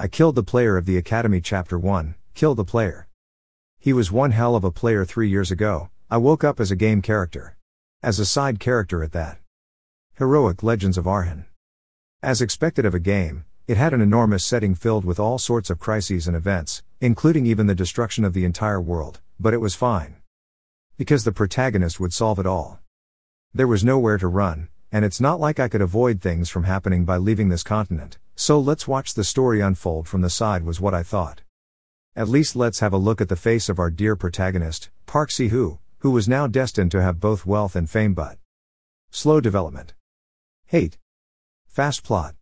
I Killed the Player of the Academy Chapter 1, Kill the Player. He was one hell of a player 3 years ago, I woke up as a game character. As a side character at that. Heroic Legends of Arhan. As expected of a game, it had an enormous setting filled with all sorts of crises and events, including even the destruction of the entire world, but it was fine. Because the protagonist would solve it all. There was nowhere to run, and it's not like I could avoid things from happening by leaving this continent, so let's watch the story unfold from the side was what I thought. At least let's have a look at the face of our dear protagonist, Park Si-Hu, who was now destined to have both wealth and fame but. Slow development. Hate. Fast plot.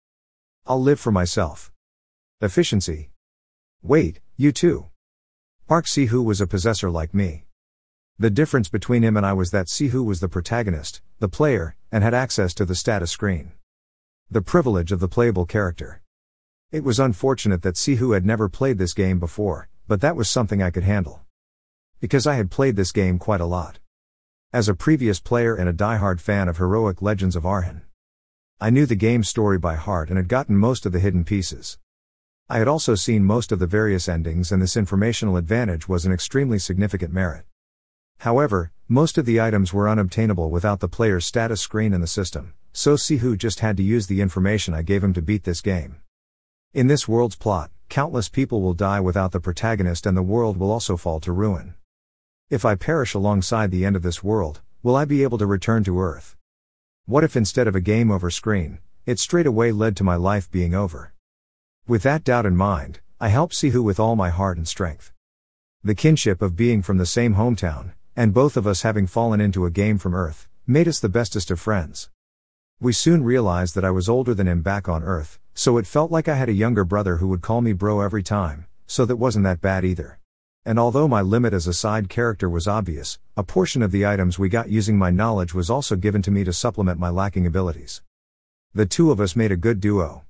I'll live for myself. Efficiency. Wait, you too. Park Si-Hu was a possessor like me. The difference between him and I was that Si-Hu was the protagonist, the player, and had access to the status screen. The privilege of the playable character. It was unfortunate that Si-Hu had never played this game before, but that was something I could handle. Because I had played this game quite a lot. As a previous player and a diehard fan of Heroic Legends of Arhan. I knew the game's story by heart and had gotten most of the hidden pieces. I had also seen most of the various endings, and this informational advantage was an extremely significant merit. However, most of the items were unobtainable without the player's status screen in the system, so Si-Hu just had to use the information I gave him to beat this game. In this world's plot, countless people will die without the protagonist and the world will also fall to ruin. If I perish alongside the end of this world, will I be able to return to Earth? What if instead of a game over screen, it straight away led to my life being over? With that doubt in mind, I helped Si-Hu with all my heart and strength. The kinship of being from the same hometown, and both of us having fallen into a game from Earth, made us the bestest of friends. We soon realized that I was older than him back on Earth, so it felt like I had a younger brother who would call me bro every time, so that wasn't that bad either. And although my limit as a side character was obvious, a portion of the items we got using my knowledge was also given to me to supplement my lacking abilities. The two of us made a good duo.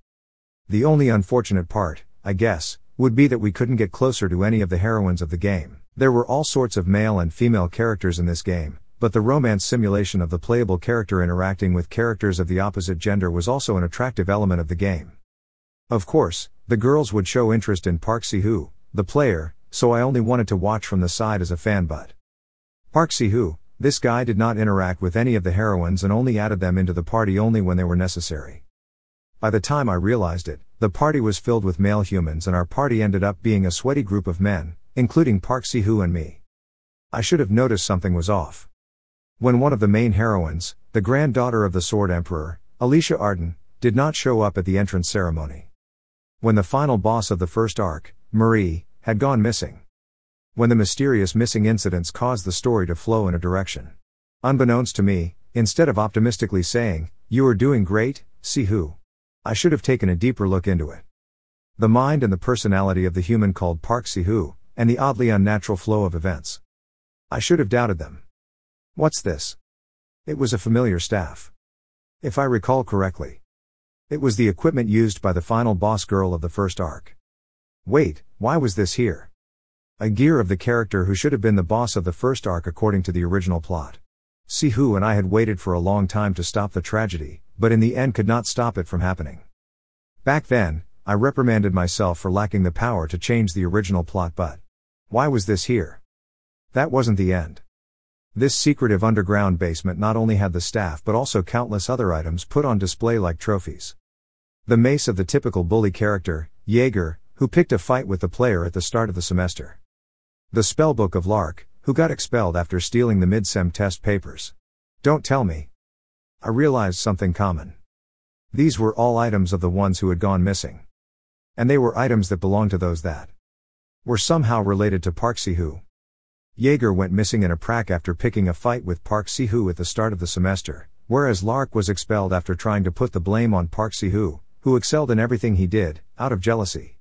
The only unfortunate part, I guess, would be that we couldn't get closer to any of the heroines of the game. There were all sorts of male and female characters in this game, but the romance simulation of the playable character interacting with characters of the opposite gender was also an attractive element of the game. Of course, the girls would show interest in Park Si-Hu, the player, so I only wanted to watch from the side as a fan but. Park Si-Hu, this guy did not interact with any of the heroines and only added them into the party only when they were necessary. By the time I realized it, the party was filled with male humans and our party ended up being a sweaty group of men, including Park Si-Hu and me. I should have noticed something was off. When one of the main heroines, the granddaughter of the Sword Emperor, Alicia Arden, did not show up at the entrance ceremony. When the final boss of the first arc, Marie, had gone missing. When the mysterious missing incidents caused the story to flow in a direction. Unbeknownst to me, instead of optimistically saying, "You are doing great, Si-Hu," I should have taken a deeper look into it. The mind and the personality of the human called Park Si-Hu, and the oddly unnatural flow of events. I should have doubted them. What's this? It was a familiar staff. If I recall correctly. It was the equipment used by the final boss girl of the first arc. Wait, why was this here? A gear of the character who should have been the boss of the first arc according to the original plot. Si-Hu and I had waited for a long time to stop the tragedy, but in the end could not stop it from happening. Back then, I reprimanded myself for lacking the power to change the original plot but. Why was this here? That wasn't the end. This secretive underground basement not only had the staff but also countless other items put on display like trophies. The mace of the typical bully character, Jaeger, who picked a fight with the player at the start of the semester. The spellbook of Lark, who got expelled after stealing the mid-sem test papers. Don't tell me. I realized something common. These were all items of the ones who had gone missing. And they were items that belonged to those that were somehow related to Park Si-Hu. Jaeger went missing in a prank after picking a fight with Park Si-Hu at the start of the semester, whereas Lark was expelled after trying to put the blame on Park Si-Hu, who excelled in everything he did, out of jealousy.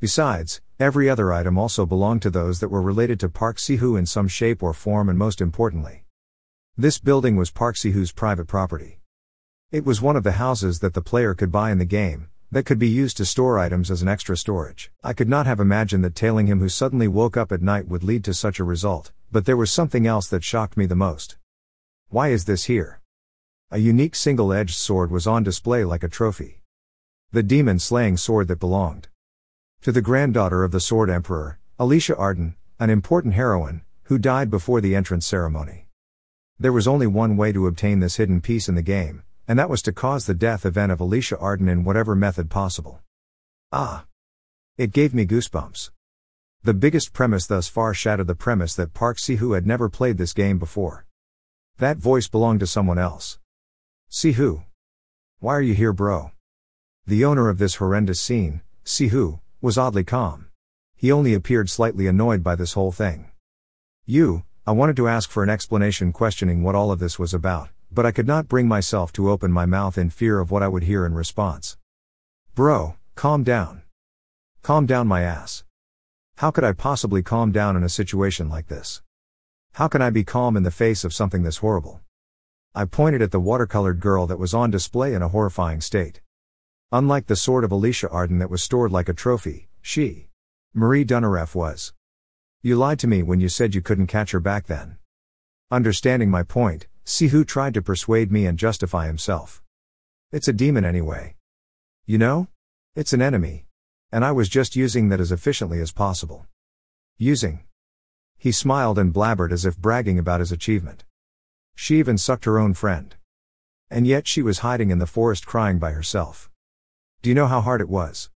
Besides, every other item also belonged to those that were related to Park Si-Hu in some shape or form, and most importantly, this building was Park Si-Hu's private property. It was one of the houses that the player could buy in the game, that could be used to store items as an extra storage. I could not have imagined that tailing him who suddenly woke up at night would lead to such a result, but there was something else that shocked me the most. Why is this here? A unique single-edged sword was on display like a trophy. The demon-slaying sword that belonged To the granddaughter of the Sword Emperor, Alicia Arden, an important heroine, who died before the entrance ceremony. There was only one way to obtain this hidden piece in the game, and that was to cause the death event of Alicia Arden in whatever method possible. Ah! It gave me goosebumps. The biggest premise thus far shattered the premise that Park Si-Hu had never played this game before. That voice belonged to someone else. Si-Hu. Why are you here, bro? The owner of this horrendous scene, Si-Hu, was oddly calm. He only appeared slightly annoyed by this whole thing. I wanted to ask for an explanation questioning what all of this was about, but I could not bring myself to open my mouth in fear of what I would hear in response. Bro, calm down. Calm down my ass. How could I possibly calm down in a situation like this? How can I be calm in the face of something this horrible? I pointed at the watercolored girl that was on display in a horrifying state. Unlike the sword of Alicia Arden that was stored like a trophy, she, Marie Dunareff, was. You lied to me when you said you couldn't catch her back then. Understanding my point, Si-Hu tried to persuade me and justify himself. It's a demon anyway. You know? It's an enemy. And I was just using that as efficiently as possible. Using. He smiled and blabbered as if bragging about his achievement. She even sucked her own friend. And yet she was hiding in the forest crying by herself. Do you know how hard it was?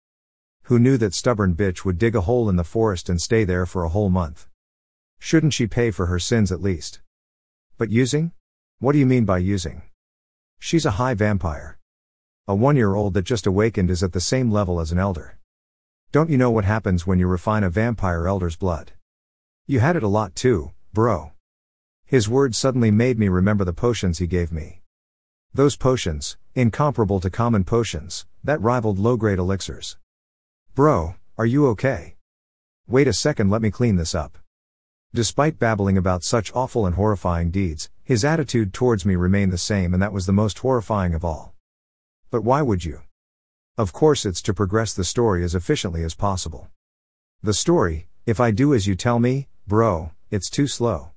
Who knew that stubborn bitch would dig a hole in the forest and stay there for a whole month? Shouldn't she pay for her sins at least? But using? What do you mean by using? She's a high vampire. A 1-year-old that just awakened is at the same level as an elder. Don't you know what happens when you refine a vampire elder's blood? You had it a lot too, bro. His words suddenly made me remember the potions he gave me. Those potions, incomparable to common potions, that rivaled low-grade elixirs. Bro, are you okay? Wait a second, let me clean this up. Despite babbling about such awful and horrifying deeds, his attitude towards me remained the same, and that was the most horrifying of all. But why would you? Of course, it's to progress the story as efficiently as possible. The story, if I do as you tell me, bro, it's too slow.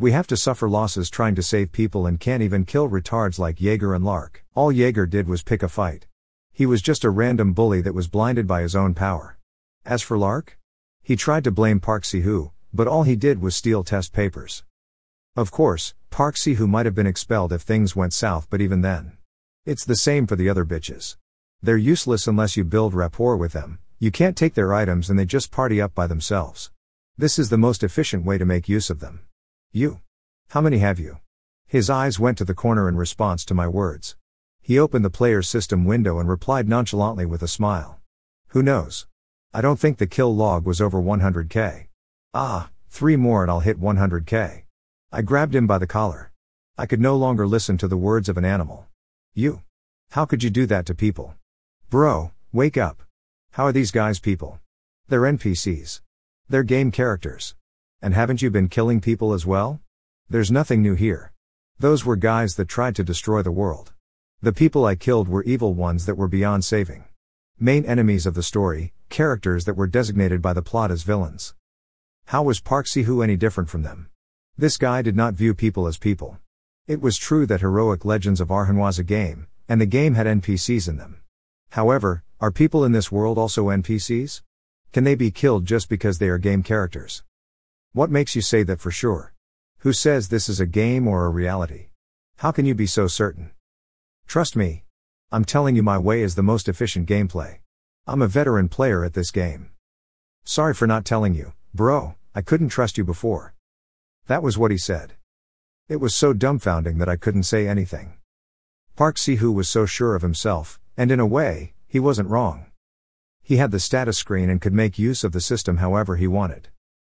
We have to suffer losses trying to save people and can't even kill retards like Jaeger and Lark. All Jaeger did was pick a fight. He was just a random bully that was blinded by his own power. As for Lark? He tried to blame Park Si-Hu, but all he did was steal test papers. Of course, Park Si-Hu might have been expelled if things went south, but even then. It's the same for the other bitches. They're useless unless you build rapport with them, you can't take their items and they just party up by themselves. This is the most efficient way to make use of them. You. How many have you? His eyes went to the corner in response to my words. He opened the player's system window and replied nonchalantly with a smile. Who knows? I don't think the kill log was over 100k. Ah, 3 more and I'll hit 100k. I grabbed him by the collar. I could no longer listen to the words of an animal. You. How could you do that to people? Bro, wake up. How are these guys people? They're NPCs. They're game characters. And haven't you been killing people as well? There's nothing new here. Those were guys that tried to destroy the world. The people I killed were evil ones that were beyond saving. Main enemies of the story, characters that were designated by the plot as villains. How was Park Si-Hu any different from them? This guy did not view people as people. It was true that Heroic Legends of Arhan was a game, and the game had NPCs in them. However, are people in this world also NPCs? Can they be killed just because they are game characters? What makes you say that for sure? Who says this is a game or a reality? How can you be so certain? Trust me. I'm telling you my way is the most efficient gameplay. I'm a veteran player at this game. Sorry for not telling you, bro, I couldn't trust you before. That was what he said. It was so dumbfounding that I couldn't say anything. Park Si-Hu was so sure of himself, and in a way, he wasn't wrong. He had the status screen and could make use of the system however he wanted.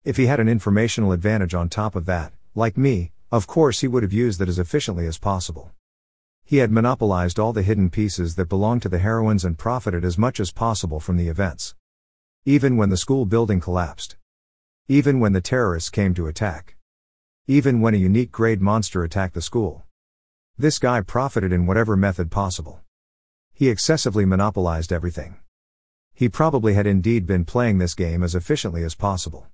If he had an informational advantage on top of that, like me, of course he would have used that as efficiently as possible. He had monopolized all the hidden pieces that belonged to the heroines and profited as much as possible from the events. Even when the school building collapsed. Even when the terrorists came to attack. Even when a unique grade monster attacked the school. This guy profited in whatever method possible. He excessively monopolized everything. He probably had indeed been playing this game as efficiently as possible.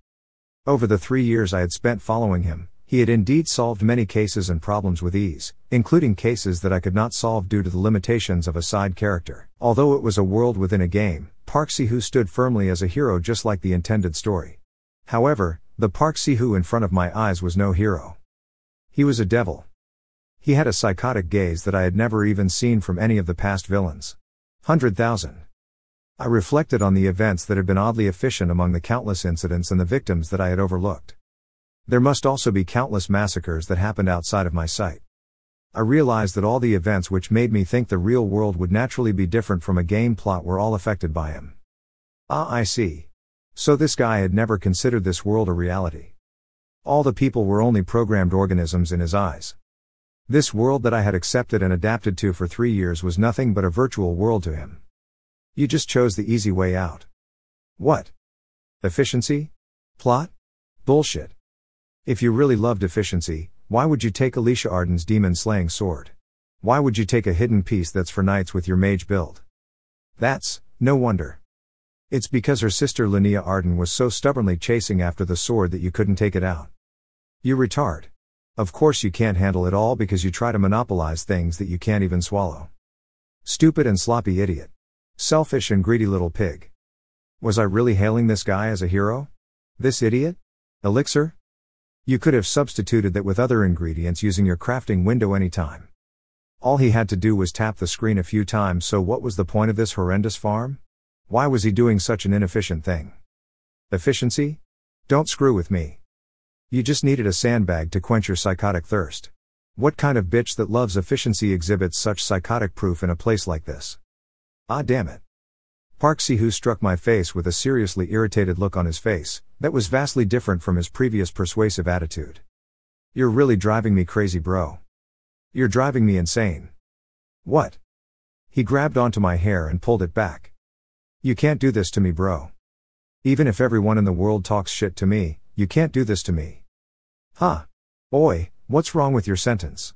Over the 3 years I had spent following him, He had indeed solved many cases and problems with ease, including cases that I could not solve due to the limitations of a side character. Although it was a world within a game, Park Si-Hu stood firmly as a hero just like the intended story. However, the Park Si-Hu in front of my eyes was no hero. He was a devil. He had a psychotic gaze that I had never even seen from any of the past villains. 100,000. I reflected on the events that had been oddly efficient among the countless incidents and the victims that I had overlooked. There must also be countless massacres that happened outside of my sight. I realized that all the events which made me think the real world would naturally be different from a game plot were all affected by him. Ah, I see. So this guy had never considered this world a reality. All the people were only programmed organisms in his eyes. This world that I had accepted and adapted to for 3 years was nothing but a virtual world to him. You just chose the easy way out. What? Efficiency? Plot? Bullshit. If you really loved efficiency, why would you take Alicia Arden's demon-slaying sword? Why would you take a hidden piece that's for knights with your mage build? That's no wonder. It's because her sister Lania Arden was so stubbornly chasing after the sword that you couldn't take it out. You retard. Of course you can't handle it all because you try to monopolize things that you can't even swallow. Stupid and sloppy idiot. Selfish and greedy little pig. Was I really hailing this guy as a hero? This idiot? Elixir? You could have substituted that with other ingredients using your crafting window anytime. All he had to do was tap the screen a few times, so what was the point of this horrendous farm? Why was he doing such an inefficient thing? Efficiency? Don't screw with me. You just needed a sandbag to quench your psychotic thirst. What kind of bitch that loves efficiency exhibits such psychotic proof in a place like this? Ah, damn it. Park Si-Hu struck my face with a seriously irritated look on his face, that was vastly different from his previous persuasive attitude. You're really driving me crazy, bro. You're driving me insane. What? He grabbed onto my hair and pulled it back. You can't do this to me, bro. Even if everyone in the world talks shit to me, you can't do this to me. Huh. Oi, what's wrong with your sentence?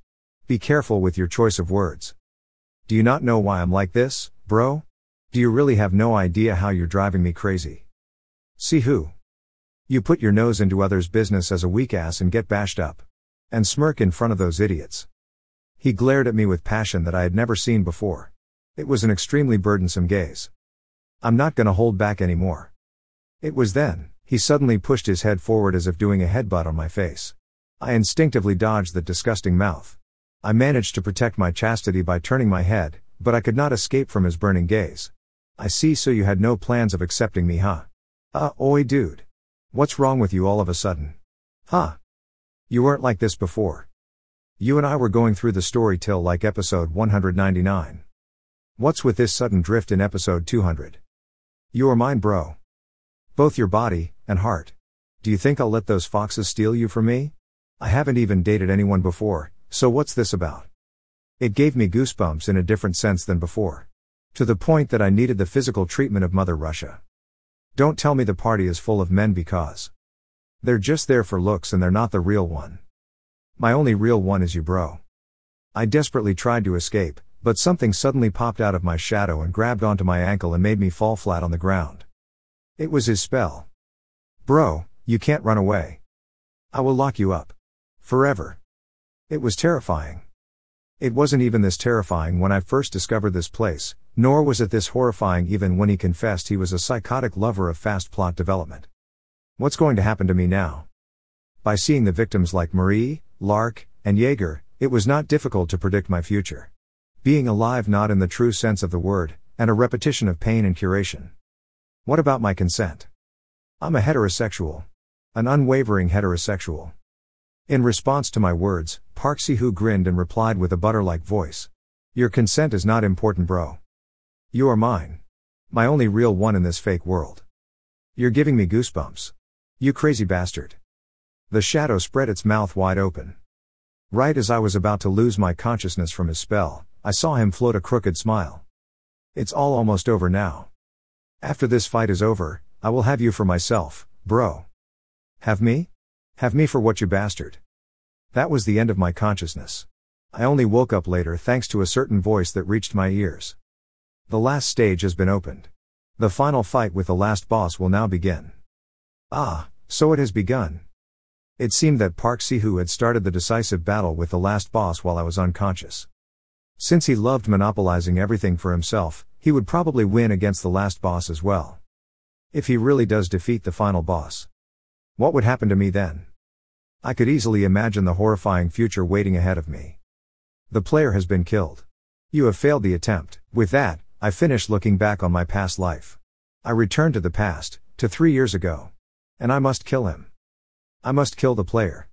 Be careful with your choice of words. Do you not know why I'm like this? Bro? Do you really have no idea how you're driving me crazy? Si-Hu. You put your nose into others' business as a weak ass and get bashed up. And smirk in front of those idiots. He glared at me with passion that I had never seen before. It was an extremely burdensome gaze. I'm not gonna hold back anymore. It was then, he suddenly pushed his head forward as if doing a headbutt on my face. I instinctively dodged that disgusting mouth. I managed to protect my chastity by turning my head, but I could not escape from his burning gaze. I see, so you had no plans of accepting me, huh? Oi dude. What's wrong with you all of a sudden? Huh? You weren't like this before. You and I were going through the story till like episode 199. What's with this sudden drift in episode 200? You are mine, bro. Both your body and heart. Do you think I'll let those foxes steal you from me? I haven't even dated anyone before, so what's this about? It gave me goosebumps in a different sense than before. To the point that I needed the physical treatment of Mother Russia. Don't tell me the party is full of men because they're just there for looks and they're not the real one. My only real one is you, bro. I desperately tried to escape, but something suddenly popped out of my shadow and grabbed onto my ankle and made me fall flat on the ground. It was his spell. Bro, you can't run away. I will lock you up. Forever. It was terrifying. It wasn't even this terrifying when I first discovered this place, nor was it this horrifying even when he confessed he was a psychotic lover of fast plot development. What's going to happen to me now? By seeing the victims like Marie, Lark, and Jaeger, it was not difficult to predict my future. Being alive not in the true sense of the word, and a repetition of pain and curation. What about my consent? I'm a heterosexual. An unwavering heterosexual. In response to my words, Park Si-Hu grinned and replied with a butter-like voice. Your consent is not important, bro. You are mine. My only real one in this fake world. You're giving me goosebumps. You crazy bastard. The shadow spread its mouth wide open. Right as I was about to lose my consciousness from his spell, I saw him float a crooked smile. It's all almost over now. After this fight is over, I will have you for myself, bro. Have me? Have me for what, you bastard? That was the end of my consciousness. I only woke up later thanks to a certain voice that reached my ears. The last stage has been opened. The final fight with the last boss will now begin. Ah, so it has begun. It seemed that Park Si-Hu had started the decisive battle with the last boss while I was unconscious. Since he loved monopolizing everything for himself, he would probably win against the last boss as well. If he really does defeat the final boss, what would happen to me then? I could easily imagine the horrifying future waiting ahead of me. The player has been killed. You have failed the attempt. With that, I finished looking back on my past life. I returned to the past, to 3 years ago. And I must kill him. I must kill the player.